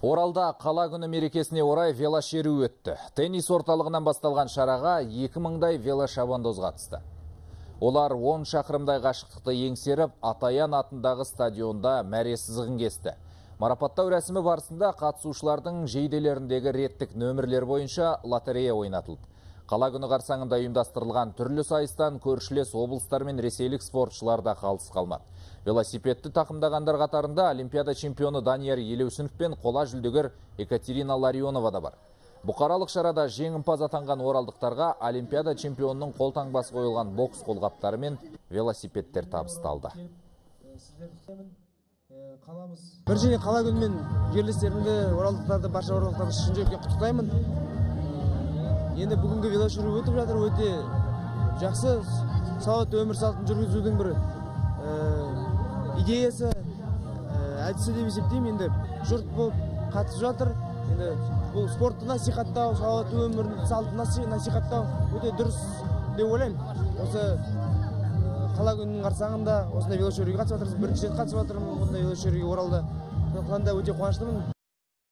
Оралда қала күні мерекесіне орай велошеру өтті. Теннис орталығынан басталған шараға 2000-дай велошабандоз қатысты. Олар 10 шақырымдай қашықтықты еңсеріп, Атаян атындағы стадионда мәресізігін кесті. Марапаттау рәсімі барысында қатысушылардың жейделеріндегі реттік нөмірлер бойынша лотерея ойнатылды. Қала күні қарсаңында ұйымдастырылған түрлі сайыстан көршілес облыстар мен ресейлік спортшылар да қалыс қалмады. Велосипедті тақымдағандар қатарында олимпиада чемпионы Данияр Елеусінов пен қола жүлдегер Екатерина Ларионова да бар. Бұқаралық шарада жеңімпаз атанған оралдықтарға олимпиада чемпионының қолтаңбасы қойылған бокс қолғаптары мен велосипедтер табысталды. Бір және қала күнімен жерлестерімді, оралдықтарды, барша оралдықтарды шын жүректен құттықтаймын. Енді бүгінгі велошеру өтіп жатыр, өте жақсы, сауатты өмір салтын жүргізудің бір идеясы, әдісі деп есептеймін. Енді жұрт болып қатысып жатыр. Енді бұл спортты насихаттау, сауатты өмір салтын насихаттау өте дұрыс деп ойлаймын. Осы қала күнінің қарсаңында осындай велошеруге қатысып жатырмыз. Бірінші рет қатысып жатырмын осындай велошеруге Оралда. Сондықтан да өте қуаныштымын.